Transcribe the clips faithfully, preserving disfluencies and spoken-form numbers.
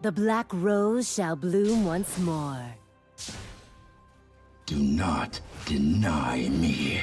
The black rose shall bloom once more. Do not deny me.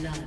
Love.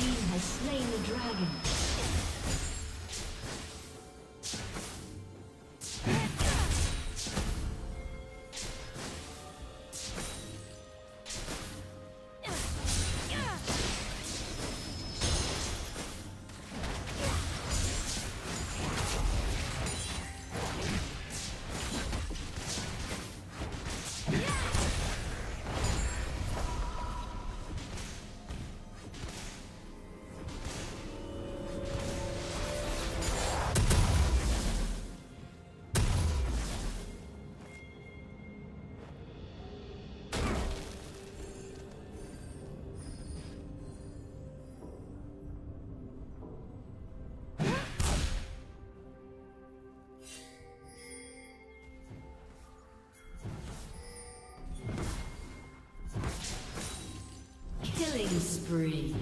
team has slain the dragon. Killing spree.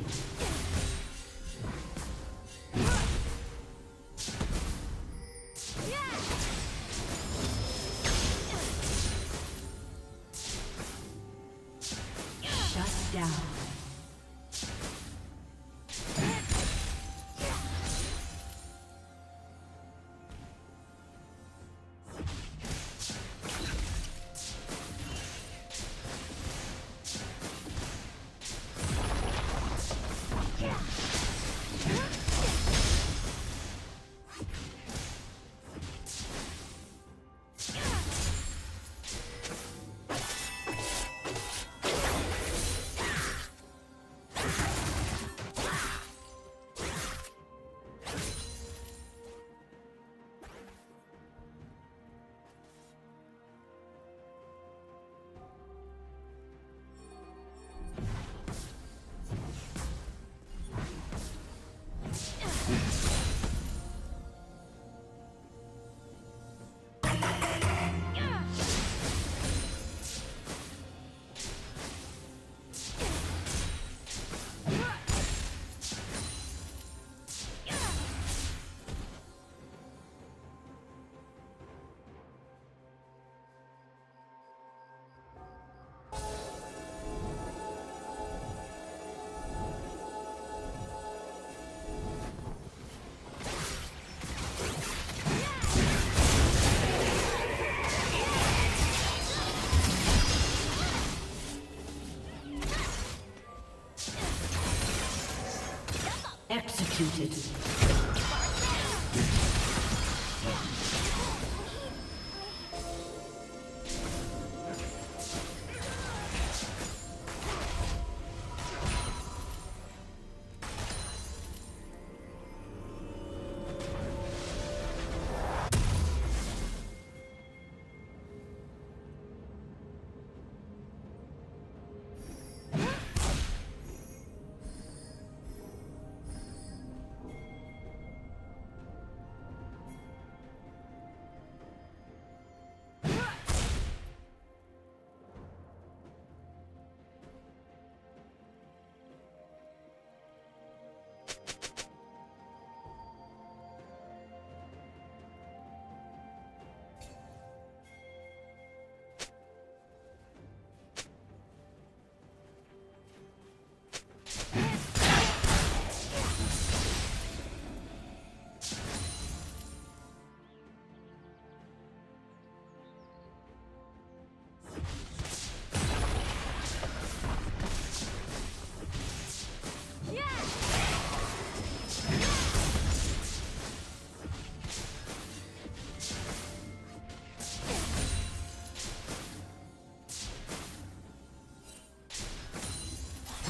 Executed.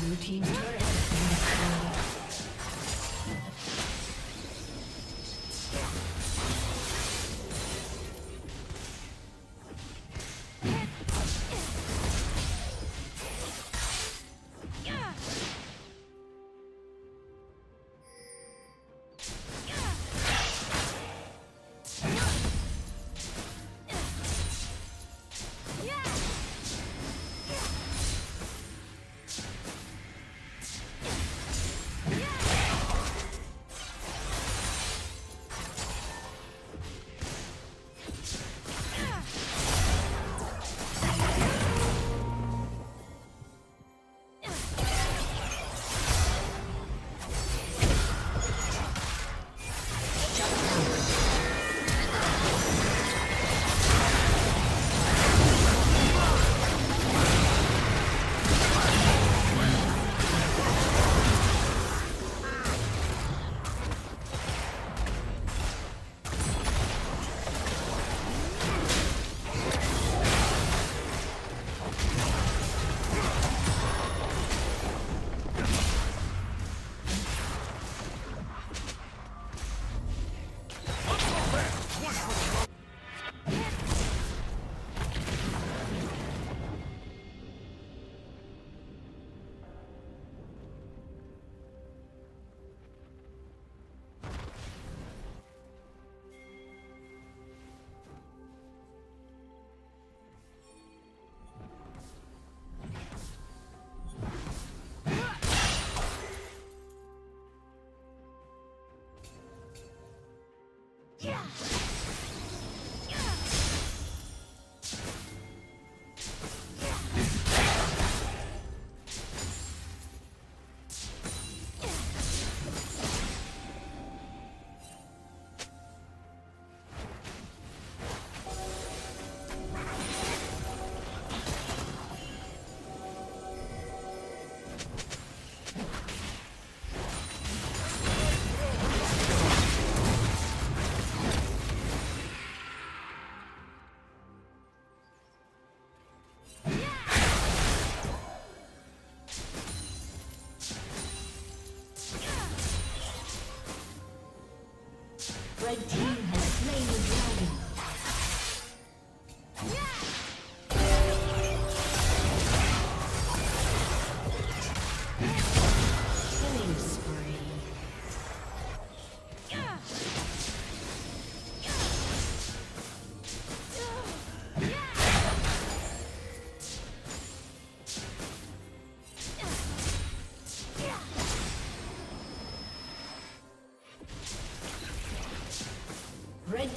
Blue team's turret has been destroyed. Red team has slain the dragon. Killing spree. Red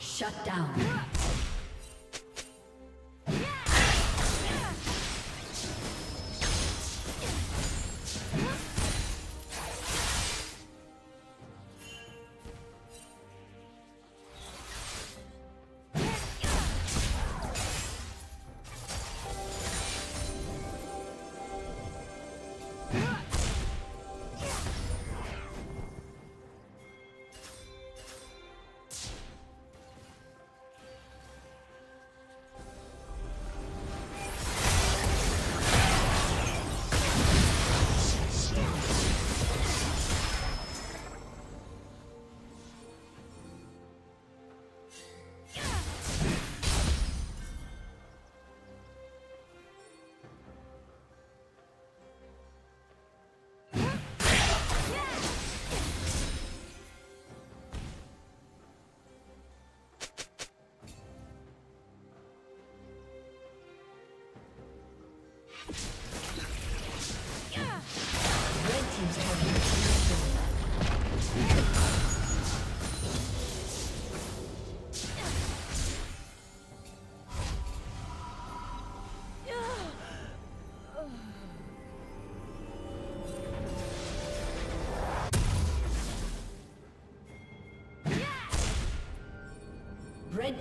Shut down. Red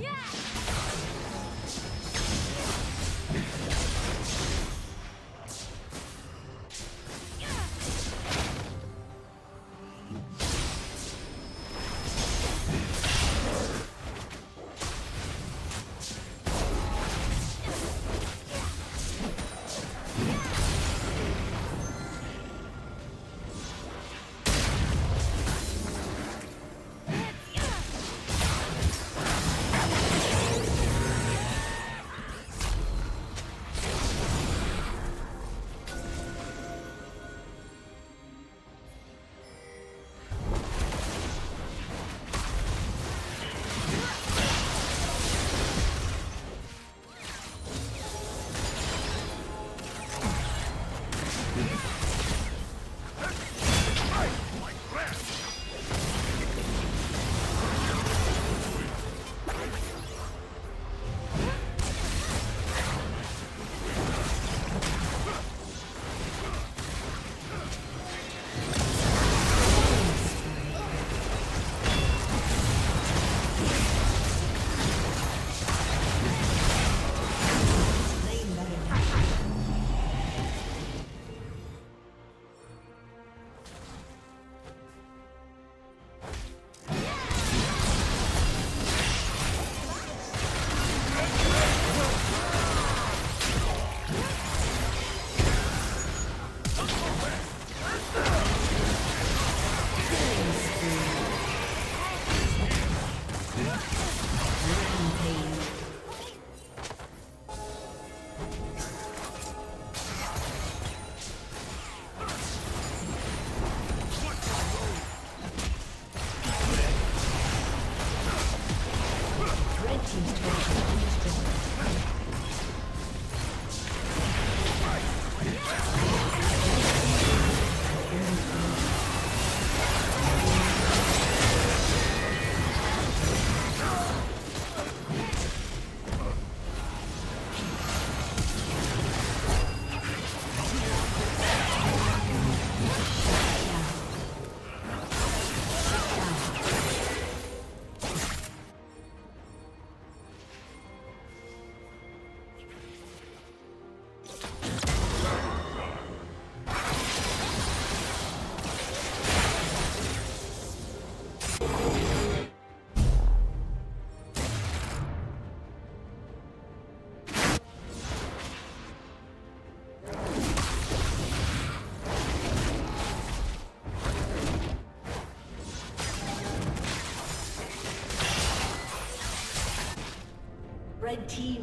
Yeah. team's turret has been Red team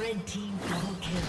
Red team double kill.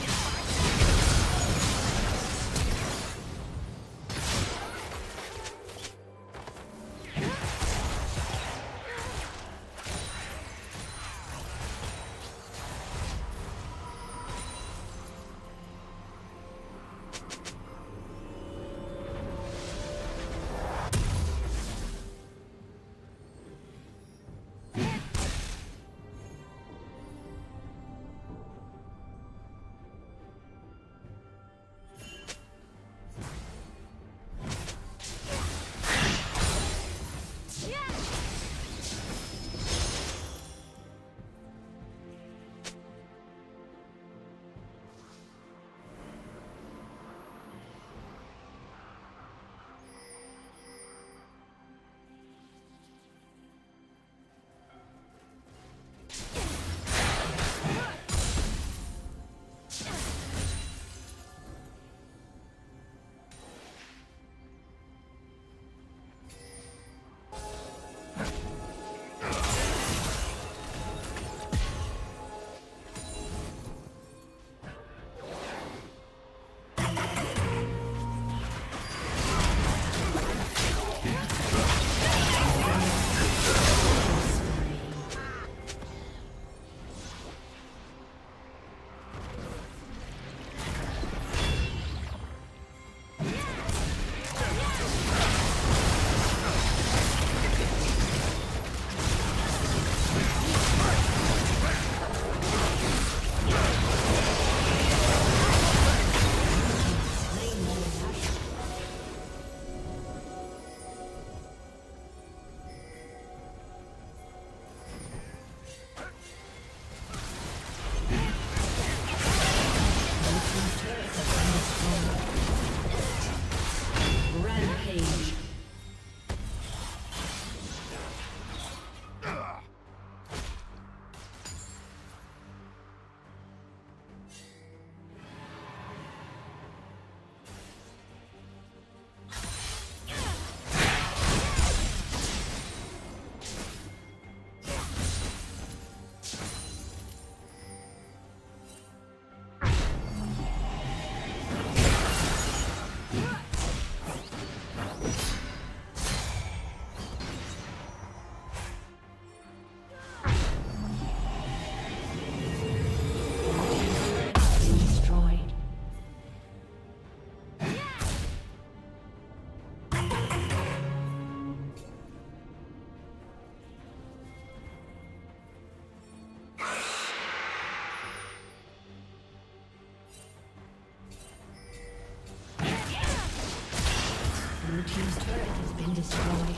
Blue team's turret has been destroyed.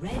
Red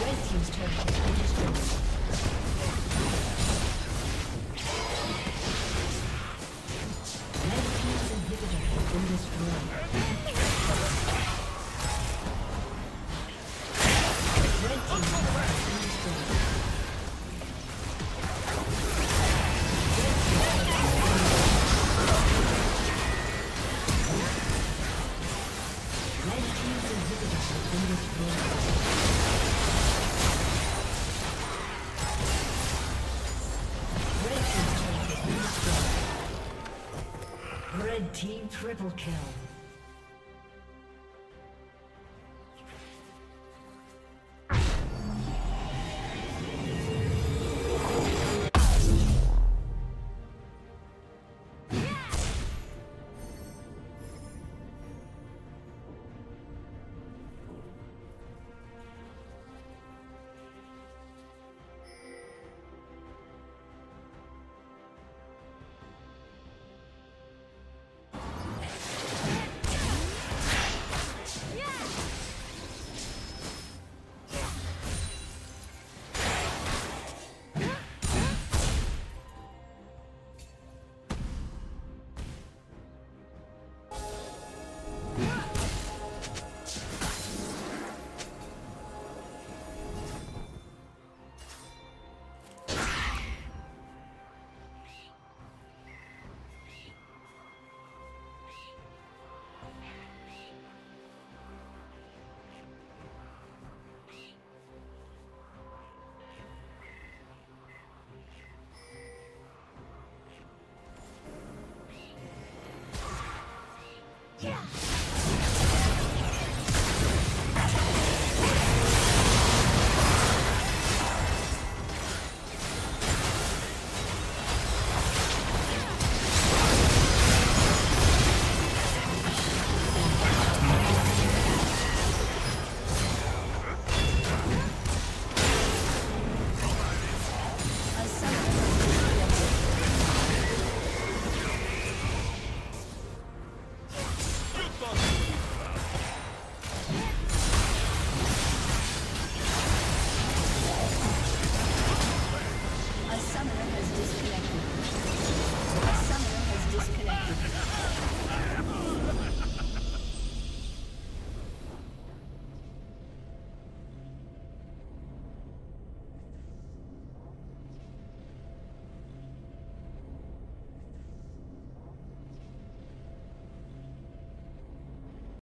Red team's turret has been destroyed. Red team's inhibitor has been destroyed. Red team's inhibitor has been destroyed. Red team triple kill.